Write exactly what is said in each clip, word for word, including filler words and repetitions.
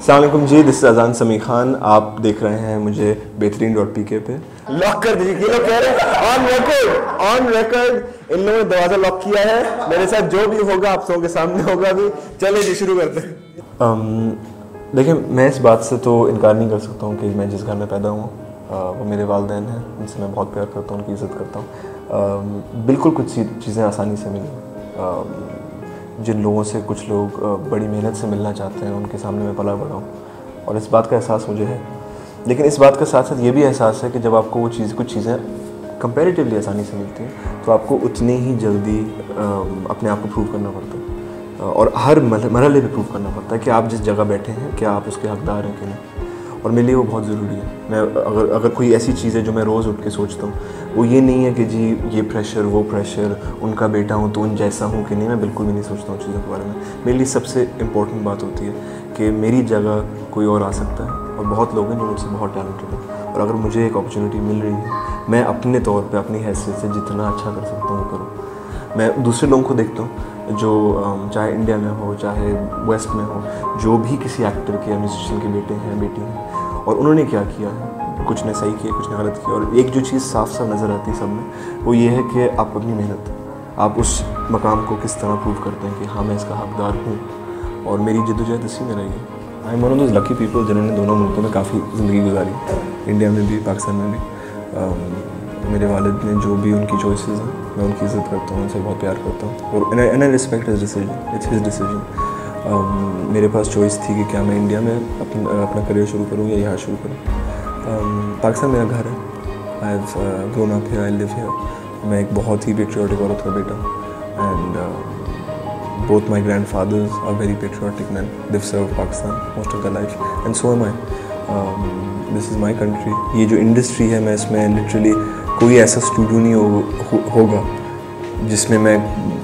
अस्सलाम वालेकुम जी, this is अजान समी खान। आप देख रहे हैं मुझे बेहतरीन डॉट पी के पे। लॉक कर दीजिए, ये लोग कह रहे हैं ऑन रिकॉर्ड ऑन रिकॉर्ड इन लोगों ने दरवाजा लॉक किया है। मेरे साथ जो भी होगा आप सबके सामने होगा। अभी चले जी, शुरू करते हैं। um, देखिए, मैं इस बात से तो इनकार नहीं कर सकता हूँ कि मैं जिस घर में पैदा हुआ वो मेरे वालदैन हैं, उनसे मैं बहुत प्यार करता हूँ, उनकी इज्जत करता हूँ। um, बिल्कुल कुछ चीज़ें आसानी से मिली। um, जिन लोगों से कुछ लोग बड़ी मेहनत से मिलना चाहते हैं उनके सामने मैं पला बढ़ा हूँ और इस बात का एहसास मुझे है। लेकिन इस बात के साथ साथ ये भी एहसास है कि जब आपको वो चीज़ कुछ चीज़ें कंपैरेटिवली आसानी से मिलती हैं तो आपको उतनी ही जल्दी अपने आप को प्रूव करना पड़ता है और हर मरहले पर प्रूव करना पड़ता है कि आप जिस जगह बैठे हैं क्या आप उसके हकदार हैं कि नहीं। और मेरे लिए वो बहुत ज़रूरी है। मैं अगर अगर कोई ऐसी चीज़ है जो मैं रोज़ उठ के सोचता हूँ वो ये नहीं है कि जी ये प्रेशर वो प्रेशर, उनका बेटा हूँ तो उन जैसा हूँ कि नहीं। मैं बिल्कुल भी नहीं सोचता हूँ चीज़ों के बारे में। मेरे लिए सबसे इम्पोर्टेंट बात होती है कि मेरी जगह कोई और आ सकता है और बहुत लोग हैं जो मुझसे बहुत टैलेंटेड हैं और अगर मुझे एक अपॉर्चुनिटी मिल रही है मैं अपने तौर पर अपनी हैसियत से जितना अच्छा कर सकता हूँ वो करूँ। मैं दूसरे लोगों को देखता हूँ जो चाहे इंडिया में हो चाहे वेस्ट में हो, जो भी किसी एक्टर के या म्यूजिशियन के बेटे हैं बेटी हैं और उन्होंने क्या किया है, कुछ ने सही किया कुछ ने गलत किया। और एक जो चीज़ साफ साफ नज़र आती है सब में वो ये है कि आप अपनी मेहनत, आप उस मकाम को किस तरह प्रूव करते हैं कि हाँ मैं इसका हकदार हूँ और मेरी जिद्दोजहद इसी में रही है। I am one of those lucky people जिन्होंने दोनों मुल्कों में काफ़ी ज़िंदगी गुजारी, इंडिया में भी पाकिस्तान में भी। मेरे वालिद ने जो भी उनकी चॉइसेस हैं मैं उनकी इज़्ज़त करता हूँ, उनसे बहुत प्यार करता हूँ और and I respect his decision, it's his decision. मेरे पास चॉइस थी कि क्या मैं इंडिया में अपना अपना करियर शुरू करूँ या यहाँ शुरू करूँ। um, पाकिस्तान मेरा घर है, I have grown up here, I live here. मैं एक बहुत ही पेट्रियाटिक औरत का बेटा and both my grandfathers are very patriotic man, दिव serve Pakistan most of the life and so am I. This is my country. ये जो इंडस्ट्री है मैं इसमें लिटरली कोई ऐसा स्टूडियो नहीं हो, हो, होगा जिसमें मैं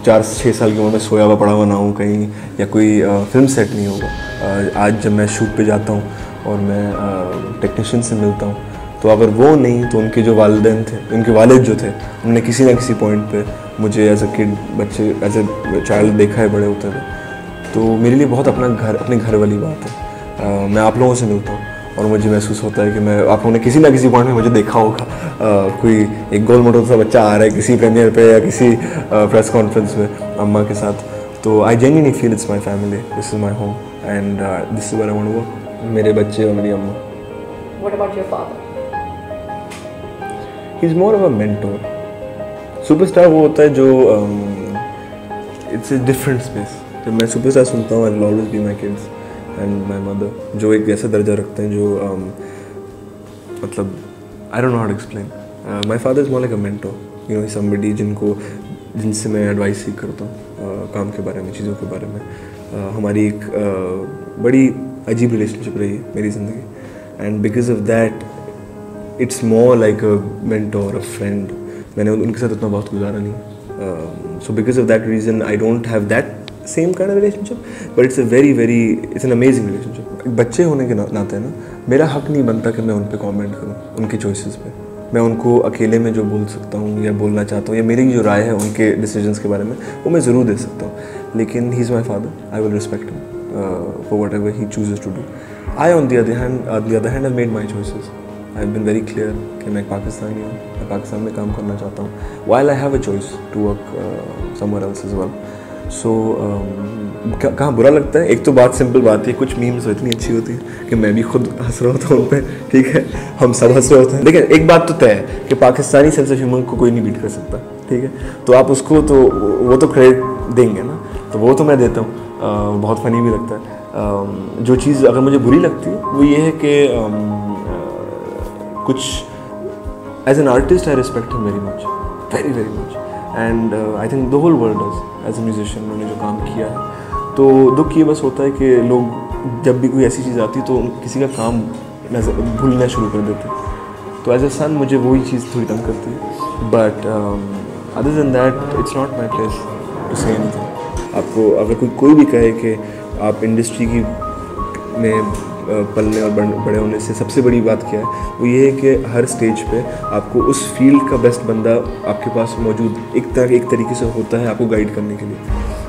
चार छः साल की उम्र में सोया हुआ पड़ा हुआ ना हूँ कहीं, या कोई आ, फिल्म सेट नहीं होगा। आ, आज जब मैं शूट पे जाता हूँ और मैं टेक्नीशियन से मिलता हूँ तो अगर वो नहीं तो उनके जो वालिदैन थे, उनके वालिद जो थे, उन्होंने किसी ना किसी पॉइंट पे मुझे एज अ किड, बच्चे एज अ चाइल्ड देखा है बड़े होते हुए। तो मेरे लिए बहुत अपना घर, अपने घर वाली बात है। आ, मैं आप लोगों से मिलता हूँ और मुझे महसूस होता है कि मैं, आप लोगों ने किसी ना किसी पॉइंट में मुझे देखा होगा। आ, कोई एक गोल मोटो सा बच्चा आ रहा है किसी प्रीमियर पे या किसी प्रेस कॉन्फ्रेंस में अम्मा के साथ। तो I genuinely feel it's my family, this is my home and this is where I want to work, मेरे बच्चे और मेरी अम्मा। What about your father? He is more of a mentor. Superstar वो होता है जो, इट्स अ डिफरेंट स्पेस। जब मैं सुपरस्टार सुनता हूँ I will always be my kids and my mother, जो एक ऐसा दर्जा रखते हैं जो um, मतलब I don't know how to explain. My father is more like a mentor, you know, somebody जिनको जिनसे मैं एडवाइस सीख करता हूँ uh, काम के बारे में, चीज़ों के बारे में। uh, हमारी एक uh, बड़ी अजीब रिलेशनशिप रही है मेरी ज़िंदगी and because of that it's more like a mentor, a friend. मैंने उनके साथ उतना बहुत गुजारा नहीं, so because of that reason I don't have that same kind of relationship, but it's a very very it's an amazing relationship. बच्चे होने के नाते ना मेरा हक नहीं बनता कि मैं उन पर कॉमेंट करूँ, उनके चॉइसेस पे। मैं उनको अकेले में जो बोल सकता हूँ या बोलना चाहता हूँ या मेरी जो राय है उनके डिसीजंस के बारे में वो मैं ज़रूर दे सकता हूँ, लेकिन he is my father, I will respect him for whatever he chooses to do. I on the other hand on the other hand I made my choices. I have been very clear कि मैं पाकिस्तानी हूँ, मैं पाकिस्तान में काम करना चाहता हूँ while I have a choice to work somewhere else as well. So कहाँ बुरा लगता है, एक तो बात सिंपल बात है, कुछ मीम्स इतनी अच्छी होती है कि मैं भी खुद हंस रहा होता हूँ उन पर, ठीक है, हम सब हंस रहे होते हैं। लेकिन एक बात तो तय है कि पाकिस्तानी सेंस ऑफ ह्यूमर को कोई नहीं बीट कर सकता, ठीक है, तो आप उसको तो वो तो क्रेडिट देंगे ना, तो वो तो मैं देता हूँ। बहुत फनी भी लगता है। जो चीज़ अगर मुझे बुरी लगती है वो ये है कि कुछ as an artist I respect him very much, very very much and I think the whole world does as a musician. उन्होंने जो काम किया है तो दुख ये बस होता है कि लोग जब भी कोई ऐसी चीज़ आती है तो किसी का काम नजर भूलना शुरू कर देते हैं, तो एज ए सन मुझे वही चीज़ थोड़ी तंग करती है, but other than that it's not my place to say anything. आपको अगर कोई कोई भी कहे कि आप इंडस्ट्री की में पलने और बड़े होने से सबसे बड़ी बात क्या है, वो ये है कि हर स्टेज पे आपको उस फील्ड का बेस्ट बंदा आपके पास मौजूद एक तरह एक तरीके से होता है आपको गाइड करने के लिए।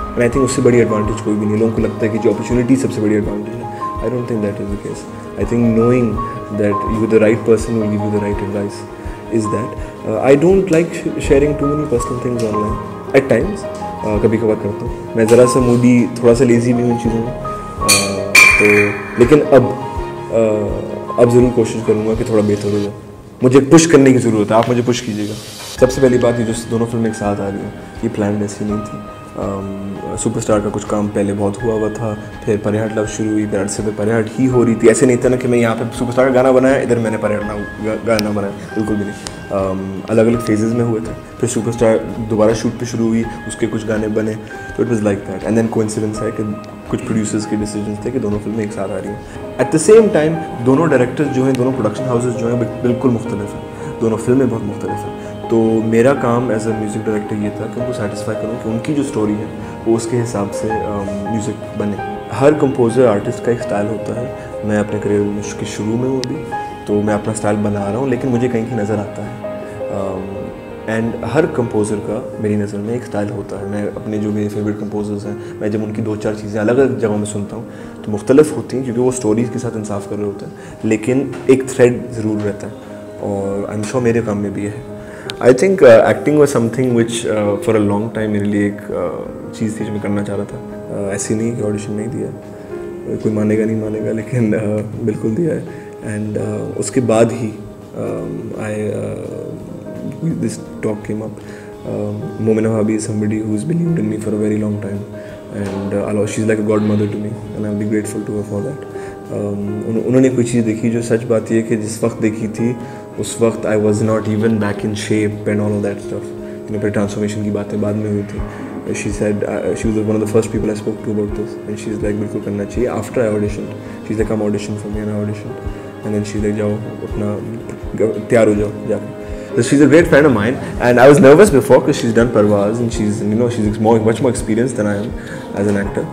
एंड आई थिंक उससे बड़ी एडवांटेज कोई भी नहीं। लोगों को लगता है कि जो अपॉर्चुनिटी सबसे बड़ी एडवांटेज है, I don't think that is the case. I think knowing that you're the right person will give you the right advice is that. Uh, I don't like sh sharing too many personal things online. At times, कभी कभार करता हूँ मैं ज़रा सा Moody, थोड़ा सा lazy भी उन चीज़ों में, तो लेकिन अब अब ज़रूर कोशिश करूँगा कि थोड़ा बेहतर हो जाए. मुझे पुश करने की ज़रूरत है, आप मुझे पुश कीजिएगा. सबसे पहली बात, ये जो दोनों फिल्में एक साथ आ रही हैं, ये प्लान ऐसी नहीं थी. सुपरस्टार का कुछ काम पहले बहुत हुआ हुआ था, फिर परे हट लव शुरू हुई, फिर से परे हट ही हो रही थी. ऐसे नहीं था ना कि मैं यहाँ पे सुपरस्टार का गाना बनाया, इधर मैंने परे हट गाना बनाया, बिल्कुल भी नहीं. अलग अलग फेजेज़ में हुए थे. फिर सुपरस्टार दोबारा शूट पर शुरू हुई, उसके कुछ गाने बने, तो it was like that. And then coincidence है कि कुछ प्रोड्यूसर्स के डिसीजन थे कि दोनों फिल्में एक साथ आ रही हैं. एट द सेम टाइम दोनों डायरेक्टर्स जो हैं, दोनों प्रोडक्शन हाउसेज जो हैं, बिल्कुल मुख्तलिफ हैं, दोनों फिल्में बहुत मुख्तलिफ हैं. तो मेरा काम एज अ म्यूज़िक डायरेक्टर ये था कि उनको सैटिस्फाई करूँ कि उनकी जो स्टोरी है वो उसके हिसाब से म्यूज़िक बने. हर कंपोज़र आर्टिस्ट का एक स्टाइल होता है. मैं अपने करियर के शुरू में हूँ अभी, तो मैं अपना स्टाइल बना रहा हूँ, लेकिन मुझे कहीं की नज़र आता है. एंड हर कंपोज़र का मेरी नज़र में एक स्टाइल होता है. मैं अपने जो मेरे फेवरेट कंपोज़र्स हैं, मैं जब उनकी दो चार चीज़ें अलग अलग जगहों में सुनता हूँ तो मुख्तलिफ होती हैं, क्योंकि वो स्टोरीज़ के साथ इंसाफ कर रहे होते हैं, लेकिन एक थ्रेड ज़रूर रहता है, और आई एम श्योर मेरे काम में भी है. I think acting was something which for a long time मेरे लिए एक uh, चीज़ थी जो मैं करना चाह रहा था. uh, ऐसी नहीं कि ऑडिशन नहीं दिया, कोई मानेगा नहीं मानेगा, लेकिन uh, बिल्कुल दिया है. एंड uh, उसके बाद ही आई this talk came up. um, Momina Abi is somebody who's believed in me for a very long time, and uh, Allah, she's like a godmother to me, and I'll be grateful to her for that. उन्होंने कोई चीज़ देखी जो सच बात ये है कि जिस वक्त देखी थी उस वक्त I was not even back in shape and all of that stuff. You know, फिर ट्रांसफॉर्मेशन की बातें बाद में हुई थी. She said uh, she was one of the first people I spoke to about this, and she's like बिल्कुल करना चाहिए. After I auditioned, she's like come audition for me, and I auditioned, and then she's like जाओ अपना तैयार हो जाओ जाके. So she's a great friend of mine, and I was nervous before because she's done Parwaz, and she's, you know, she's more, much more experienced than I am as an actor.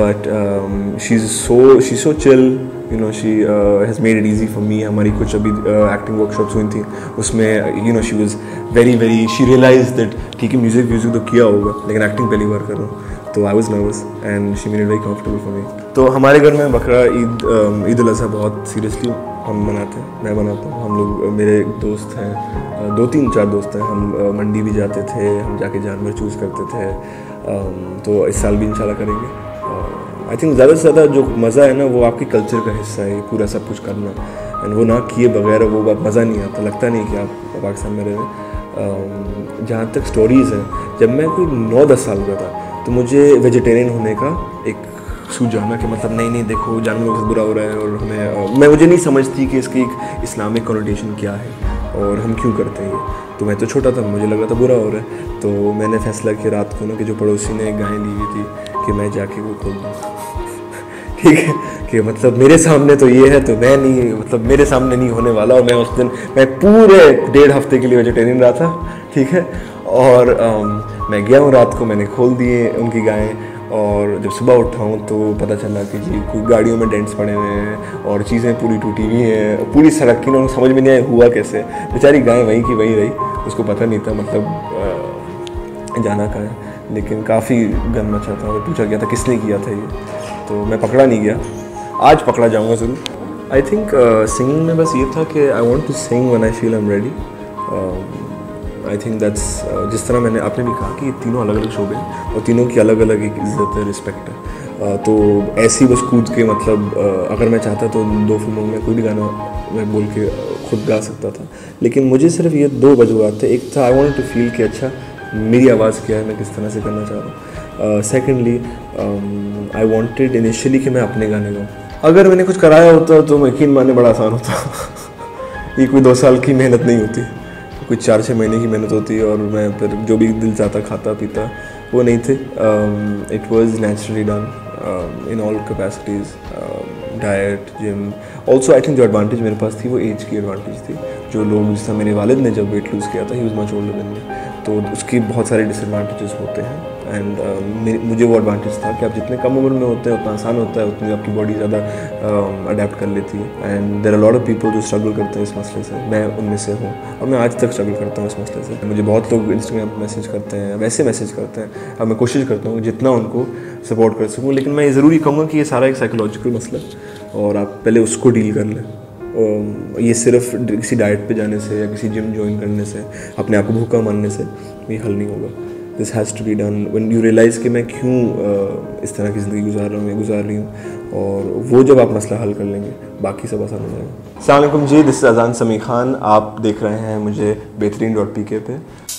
But um, she's so she's so chill, you know. She uh, has made it easy for me. हमारी कुछ अभी acting workshops हुई थी, उसमें you know she was very very she realized that ठीक है music music तो किया होगा, लेकिन acting पहली बार कर रहा हूँ, तो I was nervous and she made it very comfortable for me. तो हमारे घर में बकरा ईद ईद उल अज़हा बहुत seriously हम मनाते हैं, मैं मनाता हूँ, हम लोग मेरे दोस्त हैं, दो तीन चार दोस्त हैं. हम मंडी भी जाते थे, हम जाके जानवर चूज़ करते थे, तो इस साल भी इंशाल्लाह करेंगे. आई थिंक ज़्यादा से ज़्यादा जो मज़ा है ना वो आपके कल्चर का हिस्सा है, पूरा सब कुछ करना, एंड वो ना किए बगैर वो मज़ा नहीं आता, लगता नहीं कि आप पाकिस्तान में रह रहे. जहाँ तक स्टोरीज़ हैं, जब मैं कोई नौ दस साल का था तो मुझे वेजिटेरियन होने का एक सूझाना कि मतलब नहीं नहीं देखो जानवरों से बुरा हो रहा है, और हमें मैं मुझे नहीं समझती कि इसकी एक इस्लामिक कॉनोटेशन क्या है और हम क्यों करते हैं ये. तो मैं तो छोटा था, मुझे लगा था बुरा हो रहा है, तो मैंने फैसला किया रात को ना कि जो पड़ोसी ने गाय ली हुई थी कि मैं जाके वो खोल दूँ. ठीक है कि मतलब मेरे सामने तो ये है, तो मैं नहीं, मतलब मेरे सामने नहीं होने वाला. और मैं उस दिन मैं पूरे डेढ़ हफ्ते के लिए वेजिटेरियन रहा था. ठीक है, और मैं गया हूँ रात को, मैंने खोल दिए उनकी गायें, और जब सुबह उठा हूँ तो पता चला कि जी कोई गाड़ियों में डेंट्स पड़े हुए हैं और चीज़ें पूरी टूटी हुई हैं, पूरी सड़क की. ना समझ में नहीं आया हुआ कैसे, बेचारी गाय वहीं की वहीं रही, उसको पता नहीं था मतलब जाना कहाँ है. लेकिन काफ़ी गम मचा था, और पूछा गया था किसने किया था ये, तो मैं पकड़ा नहीं गया. आज पकड़ा जाऊँगा ज़रूर. आई थिंक सिंगिंग में बस ये था कि I want to sing one I feel I am ready. I think that's जिस तरह मैंने आपने भी कहा कि ये तीनों अलग अलग शोबे हैं और तीनों की अलग अलग एक इज़्ज़त है, रिस्पेक्ट है. uh, तो ऐसी बस कूद के मतलब uh, अगर मैं चाहता तो दो फिल्मों में कोई भी गाना मैं बोल के खुद गा सकता था, लेकिन मुझे सिर्फ ये दो वजूहत थे. एक था आई वांटेड टू फील कि अच्छा मेरी आवाज़ क्या है, मैं किस तरह से करना चाह रहा हूँ. सेकेंडली आई वॉन्टेड इनिशियली कि मैं अपने गाने गाऊँ. अगर मैंने कुछ कराया होता तो यकीन माने बड़ा आसान होता. ये कोई दो साल की मेहनत नहीं होती, कुछ चार छः महीने की मेहनत होती है, और मैं फिर जो भी दिल चाहता खाता पीता, वो नहीं थे. It was naturally done in all capacities, diet, gym. Also I think जो एडवांटेज मेरे पास थी वो एज की एडवांटेज थी. जो लोग, जिसका मेरे वालिद ने जब वेट लूज़ किया था, he was much older than me, तो उसके बहुत सारे डिसएडवांटेजेस होते हैं. एंड uh, मुझे वो एडवांटेज था कि आप जितने कम उम्र में होते हैं उतना आसान होता है, उतनी आपकी बॉडी ज़्यादा अडेप्ट uh, कर लेती है. And there are lot of people जो स्ट्रगल करते हैं इस मसले से, मैं उनमें से हूँ, और मैं आज तक स्ट्रगल करता हूँ इस मसले से. मुझे बहुत लोग इंस्टाग्राम पर मैसेज करते हैं, वैसे मैसेज करते हैं. अब मैं कोशिश करता हूँ जितना उनको सपोर्ट कर सकूँ, लेकिन मैं ज़रूर कहूँगा कि ये सारा एक साइकोलॉजिकल मसला है. और आप पहले उसको डील कर लें। ये सिर्फ किसी डाइट पे जाने से या किसी जिम ज्वाइन करने से, अपने आप को भूखा मानने से ये हल नहीं होगा। This has to be done when you realise कि मैं क्यों इस तरह की ज़िंदगी गुजार रहा हूँ या गुजार रही हूँ, और वो जब आप मसला हल कर लेंगे बाकी सब आसान हो जाएगा। अस्सलाम वालेकुम जी, दिस इज़ अज़ान समी खान। आप देख रहे हैं मुझे बेहतरीन डॉट पी के पे।